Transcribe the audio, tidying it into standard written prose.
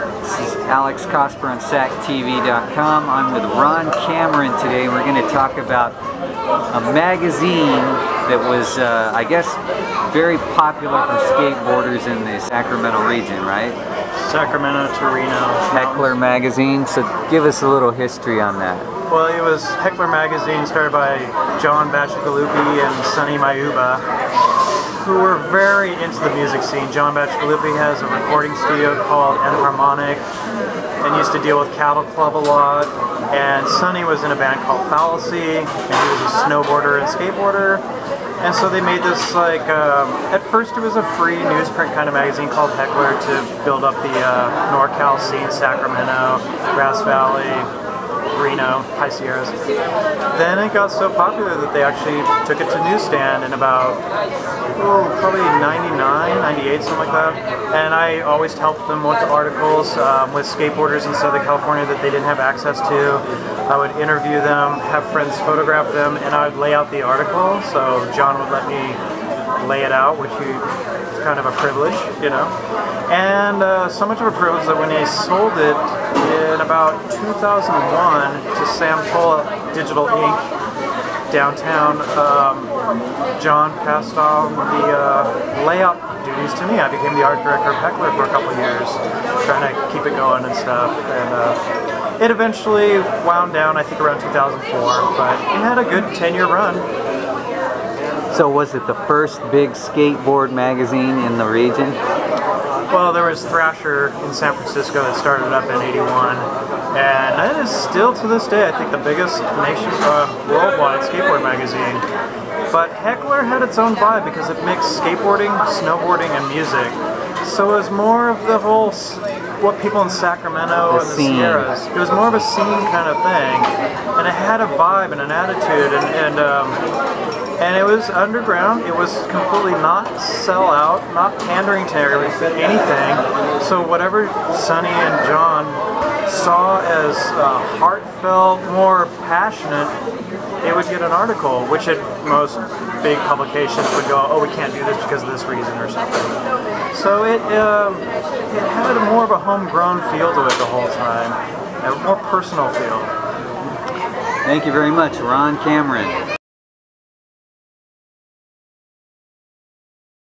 This is Alex Cosper on SACTV.com. I'm with Ron Cameron today. We're going to talk about a magazine that was, I guess, very popular for skateboarders in the Sacramento region, right? Sacramento to Reno. Heckler Magazine. So give us a little history on that. Well, it was Heckler Magazine, started by John Bacigalupi and Sonny Mayuba, who were very into the music scene. John Bacigalupi has a recording studio called Enharmonic and used to deal with Cattle Club a lot. And Sonny was in a band called Fallacy, and he was a snowboarder and skateboarder. And so they made this, like, at first it was a free newsprint kind of magazine called Heckler to build up the NorCal scene, Sacramento, Grass Valley, Reno, High Sierras. Then it got so popular that they actually took it to newsstand in about, probably 99, 98, something like that. And I always helped them with the articles with skateboarders in Southern California that they didn't have access to. I would interview them, have friends photograph them, and I would lay out the article. So John would let me lay it out, which is kind of a privilege, you know. And so much of a privilege that when they sold it, in about 2001 to Sam Tola, Digital Inc, downtown, John passed on the layout duties to me. I became the art director of Heckler for a couple of years, trying to keep it going and stuff. And it eventually wound down, I think, around 2004, but it had a good 10-year run. So was it the first big skateboard magazine in the region? Well, there was Thrasher in San Francisco that started up in 81, and that is still to this day, I think, the biggest worldwide skateboard magazine. But Heckler had its own vibe because it mixed skateboarding, snowboarding, and music. So it was more of the whole, what people in Sacramento and the Sierras, it was more of a scene kind of thing, and it had a vibe and an attitude, and it was underground. It was completely not sellout, not pandering to anything. So whatever Sonny and John saw as heartfelt, more passionate, they would get an article, which at most big publications would go, oh, we can't do this because of this reason or something. So it had more of a homegrown feel to it the whole time, a more personal feel. Thank you very much, Ron Cameron.